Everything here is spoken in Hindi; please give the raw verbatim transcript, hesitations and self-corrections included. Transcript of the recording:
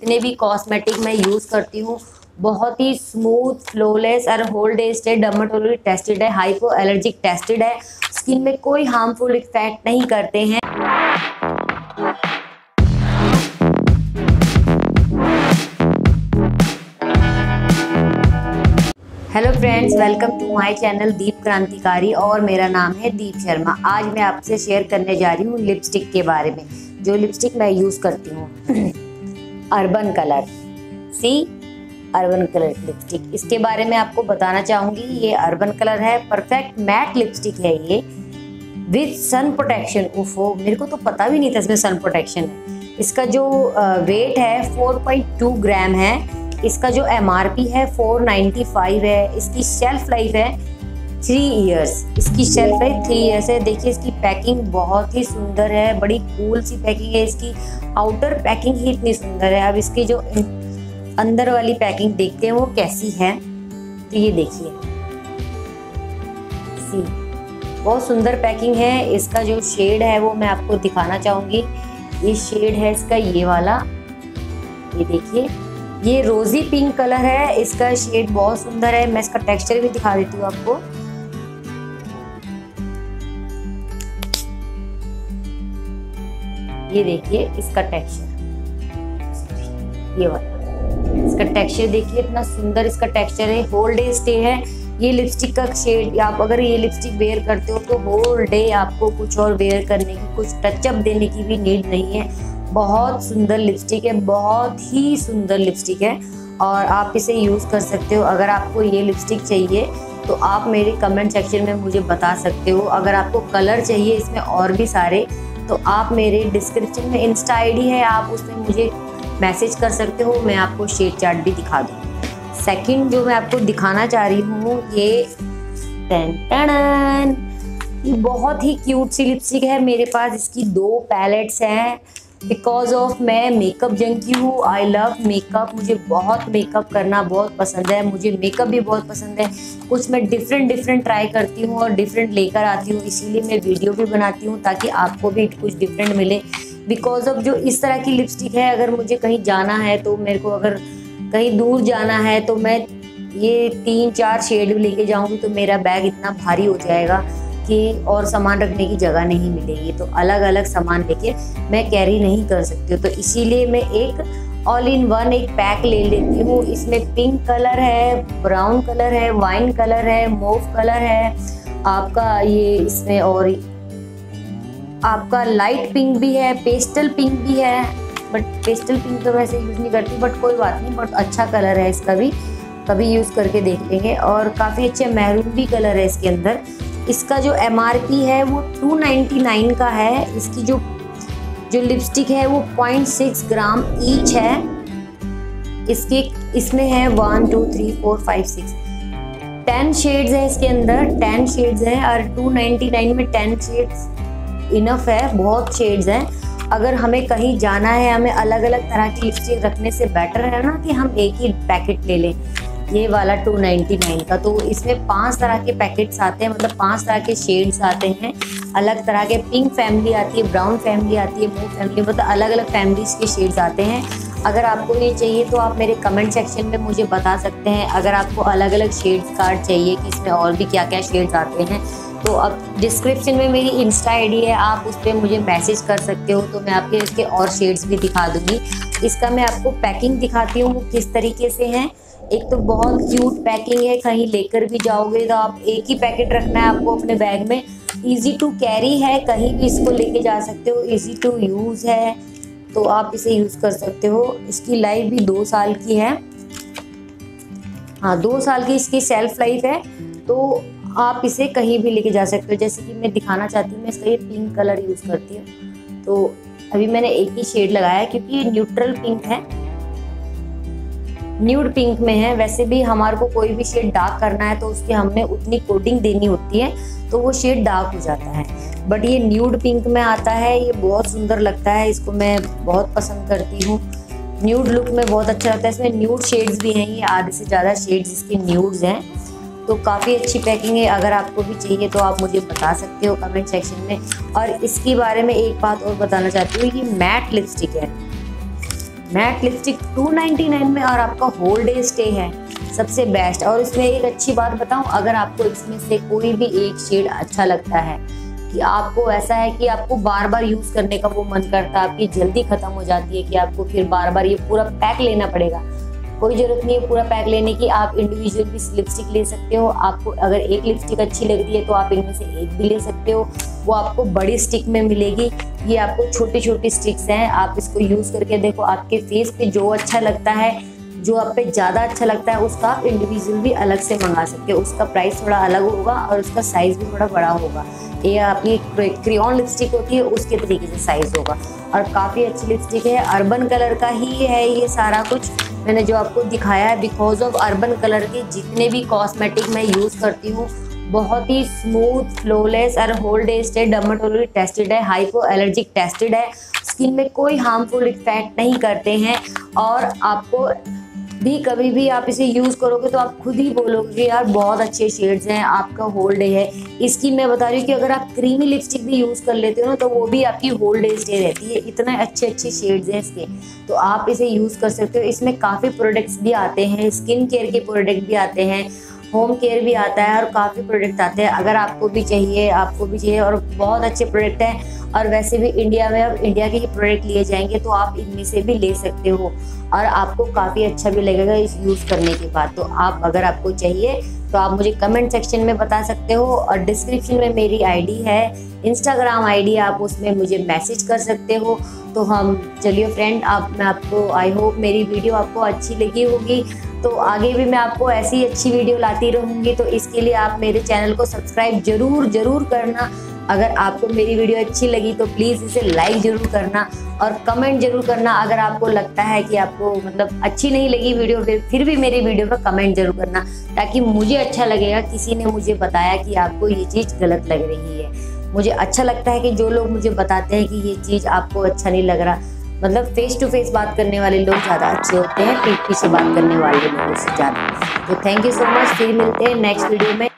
जितने भी कॉस्मेटिक मैं यूज़ करती हूँ बहुत ही स्मूथ, फ्लॉलेस और whole day stay dermatology tested है, हाइपो एलर्जिक टेस्टेड है, स्किन में कोई हार्मफुल इफेक्ट नहीं करते हैं। Hello friends, welcome to my channel Deep Krantikari और मेरा नाम है दीप शर्मा। आज मैं आपसे शेयर करने जा रही हूँ लिपस्टिक के बारे में। जो लिपस्टिक मैं यूज़ करती हूँ अर्बन कलर, सी अर्बन कलर लिपस्टिक, इसके बारे में आपको बताना चाहूँगी। ये अर्बन कलर है, परफेक्ट मैट लिपस्टिक है ये, विथ सन प्रोटेक्शन। उफो, मेरे को तो पता भी नहीं था इसमें सन प्रोटेक्शन है। इसका जो वेट है फोर पॉइंट टू ग्राम है, इसका जो एमआरपी है फोर नाइन्टी फाइव है, इसकी शेल्फ लाइफ है थ्री इयर्स, इसकी शेल्फ लाइफ थ्री इयर्स है। देखिए इसकी पैकिंग बहुत ही सुंदर है, बड़ी कूल सी पैकिंग है इसकी, आउटर पैकिंग ही इतनी सुंदर है। अब इसकी जो अंदर वाली पैकिंग देखते हैं वो कैसी है, तो ये देखिए सी, बहुत सुंदर पैकिंग है। इसका जो शेड है वो मैं आपको दिखाना चाहूँगी। ये शेड है इसका, ये वाला, ये देखिए, ये रोजी पिंक कलर है, इसका शेड बहुत सुंदर है। मैं इसका टेक्सचर भी दिखा देती हूँ आपको। ये देखिए इसका टेक्सचर, ये वाला इसका टेक्सचर देखिए, इतना सुंदर इसका टेक्सचर है। होल डे स्टे है ये लिपस्टिक का शेड। आप अगर ये लिपस्टिक वेयर करते हो तो होल डे आपको कुछ और वेयर करने की, कुछ टचअप देने की भी नीड नहीं है। बहुत सुंदर लिपस्टिक है, बहुत ही सुंदर लिपस्टिक है और आप इसे यूज़ कर सकते हो। अगर आपको ये लिपस्टिक चाहिए तो आप मेरे कमेंट सेक्शन में मुझे बता सकते हो। अगर आपको कलर चाहिए इसमें और भी सारे, तो आप मेरे डिस्क्रिप्शन में इंस्टा आईडी है, आप उसमें मुझे मैसेज कर सकते हो, मैं आपको शेड चार्ट भी दिखा दूँ। सेकंड जो मैं आपको दिखाना चाह रही हूँ ये टन टन, ये बहुत ही क्यूट सी लिपस्टिक है। मेरे पास इसकी दो पैलेट्स हैं बिकॉज ऑफ मैं मेकअप जंकी हूँ। आई लव मेकअप, मुझे बहुत मेकअप करना बहुत पसंद है, मुझे मेकअप भी बहुत पसंद है। कुछ मैं डिफरेंट डिफरेंट ट्राई करती हूँ और डिफरेंट लेकर आती हूँ, इसीलिए मैं वीडियो भी बनाती हूँ ताकि आपको भी कुछ डिफरेंट मिले। बिकॉज ऑफ जो इस तरह की लिपस्टिक है, अगर मुझे कहीं जाना है तो मेरे को, अगर कहीं दूर जाना है तो मैं ये तीन चार शेड लेके जाऊँगी तो मेरा बैग इतना भारी हो जाएगा कि और सामान रखने की जगह नहीं मिलेगी, तो अलग अलग सामान लेके मैं कैरी नहीं कर सकती हूँ। तो इसीलिए मैं एक ऑल इन वन एक पैक ले लेती हूँ। इसमें पिंक कलर है, ब्राउन कलर है, वाइन कलर है, मोव कलर है आपका ये इसमें, और आपका लाइट पिंक भी है, पेस्टल पिंक भी है। बट पेस्टल पिंक तो वैसे यूज़ नहीं करती, बट कोई बात नहीं, बट अच्छा कलर है इसका भी, कभी यूज़ करके देख लेंगे। और काफ़ी अच्छे मैरून भी कलर है इसके अंदर। इसका जो एमआरपी है वो टू नाइन्टी नाइन का है। इसकी जो जो लिपस्टिक है वो पॉइंट सिक्स ग्राम ईच है। इसके इसमें है one two three four five six ten shades है इसके अंदर, टेन शेड्स हैं और टू नाइन्टी नाइन में टेन शेड्स इनफ है, बहुत शेड्स हैं। अगर हमें कहीं जाना है, हमें अलग अलग तरह की लिपस्टिक रखने से बेटर है ना कि हम एक ही पैकेट ले लें, ये वाला टू नाइन्टी नाइन का। तो इसमें पांच तरह के पैकेट्स आते हैं, मतलब पांच तरह के शेड्स आते हैं, अलग तरह के पिंक फैमिली आती है, ब्राउन फैमिली आती है, मूव फैमिली, मतलब अलग अलग फैमिलीज के शेड्स आते हैं। अगर आपको ये चाहिए तो आप मेरे कमेंट सेक्शन में मुझे बता सकते हैं। अगर आपको अलग अलग शेड्स कार्ड चाहिए कि इसमें और भी क्या क्या शेड्स आते हैं, तो अब डिस्क्रिप्शन में मेरी इंस्टा आईडी है, आप उस पर मुझे मैसेज कर सकते हो, तो मैं आपके इसके और शेड्स भी दिखा दूँगी। इसका मैं आपको पैकिंग दिखाती हूँ किस तरीके से है। एक तो बहुत क्यूट पैकिंग है, कहीं लेकर भी जाओगे तो आप एक ही पैकेट रखना है आपको अपने बैग में। इजी टू कैरी है, कहीं भी इसको लेके जा सकते हो, इजी टू यूज़ है, तो आप इसे यूज़ कर सकते हो। इसकी लाइफ भी दो साल की है, हाँ दो साल की इसकी सेल्फ लाइफ है, तो आप इसे कहीं भी लेके जा सकते हो। जैसे कि मैं दिखाना चाहती हूँ, मैं इसका ये पिंक कलर यूज़ करती हूँ, तो अभी मैंने एक ही शेड लगाया क्योंकि ये न्यूट्रल पिंक है, न्यूड पिंक में है। वैसे भी हमारे को कोई भी शेड डार्क करना है तो उसकी हमने उतनी कोटिंग देनी होती है, तो वो शेड डार्क हो जाता है, बट ये न्यूड पिंक में आता है। ये बहुत सुंदर लगता है, इसको मैं बहुत पसंद करती हूँ, न्यूड लुक में बहुत अच्छा लगता है। इसमें न्यूड शेड्स भी हैं, ये आधे से ज़्यादा शेड्स इसके न्यूड्स हैं, तो काफ़ी अच्छी पैकिंग है। अगर आपको भी चाहिए तो आप मुझे बता सकते हो कमेंट सेक्शन में। और इसके बारे में एक बात और बताना चाहती हूँ, ये मैट लिपस्टिक है, matte lipstick two ninety nine में और आपका होल डे स्टे है सबसे बेस्ट। और इसमें एक अच्छी बात बताऊं, अगर आपको इसमें से कोई भी एक शेड अच्छा लगता है कि आपको ऐसा है कि आपको बार बार यूज करने का वो मन करता है, आपकी जल्दी खत्म हो जाती है कि आपको फिर बार बार ये पूरा पैक लेना पड़ेगा, कोई जरूरत नहीं है पूरा पैक लेने की। आप इंडिविजुअल भी लिपस्टिक ले सकते हो, आपको अगर एक लिपस्टिक अच्छी लग रही है तो आप इनमें से एक भी ले सकते हो, वो आपको बड़ी स्टिक में मिलेगी। ये आपको छोटी छोटी स्टिक्स हैं, आप इसको यूज करके देखो, आपके फेस पे जो अच्छा लगता है, जो आप पे ज़्यादा अच्छा लगता है उसका आप इंडिविजुअल भी अलग से मंगा सकते हो। उसका प्राइस थोड़ा अलग होगा और उसका साइज़ भी थोड़ा बड़ा होगा। ये आपकी क्रेयॉन लिपस्टिक होती है उसके तरीके से साइज़ होगा और काफ़ी अच्छी लिपस्टिक है। अर्बन कलर का ही है ये सारा कुछ मैंने जो आपको दिखाया है। बिकॉज ऑफ अर्बन कलर के जितने भी कॉस्मेटिक मैं यूज़ करती हूँ बहुत ही स्मूथ, फ्लॉलेस और whole day stay dermatology tested है, हाइपो एलर्जिक टेस्टेड है, स्किन में कोई हार्मफुल इफेक्ट नहीं करते हैं। और आपको भी कभी भी आप इसे यूज़ करोगे तो आप खुद ही बोलोगे यार बहुत अच्छे शेड्स हैं, आपका होल डे है। इसकी मैं बता रही हूँ कि अगर आप क्रीमी लिपस्टिक भी यूज़ कर लेते हो ना तो वो भी आपकी होल डे स्टे रहती है। इतने अच्छे अच्छे शेड्स हैं इसके, तो आप इसे यूज़ कर सकते हो। इसमें काफ़ी प्रोडक्ट्स भी आते हैं, स्किन केयर के प्रोडक्ट भी आते हैं, होम केयर भी आता है और काफ़ी प्रोडक्ट आते हैं। अगर आपको भी चाहिए आपको भी चाहिए और बहुत अच्छे प्रोडक्ट हैं। और वैसे भी इंडिया में अब इंडिया के ही प्रोडक्ट लिए जाएंगे तो आप इनमें से भी ले सकते हो और आपको काफ़ी अच्छा भी लगेगा इस यूज़ करने के बाद। तो आप अगर आपको चाहिए तो आप मुझे कमेंट सेक्शन में बता सकते हो और डिस्क्रिप्शन में मेरी आईडी है, इंस्टाग्राम आईडी, आप उसमें मुझे मैसेज कर सकते हो। तो हम चलिए फ्रेंड, आप मैं आपको आई होप मेरी वीडियो आपको अच्छी लगी होगी। तो आगे भी मैं आपको ऐसी अच्छी वीडियो लाती रहूँगी, तो इसके लिए आप मेरे चैनल को सब्सक्राइब ज़रूर ज़रूर करना। अगर आपको मेरी वीडियो अच्छी लगी तो प्लीज़ इसे लाइक ज़रूर करना और कमेंट ज़रूर करना। अगर आपको लगता है कि आपको मतलब अच्छी नहीं लगी वीडियो फिर फिर भी मेरी वीडियो पर कमेंट ज़रूर करना, ताकि मुझे अच्छा लगेगा किसी ने मुझे बताया कि आपको ये चीज़ गलत लग रही है। मुझे अच्छा लगता है कि जो लोग मुझे बताते हैं कि ये चीज़ आपको अच्छा नहीं लग रहा, मतलब फेस टू फेस बात करने वाले लोग ज़्यादा अच्छे होते हैं पीठ पीछे बात करने वाले लोगों से ज़्यादा। तो थैंक यू सो मच, फिर मिलते हैं नेक्स्ट वीडियो में।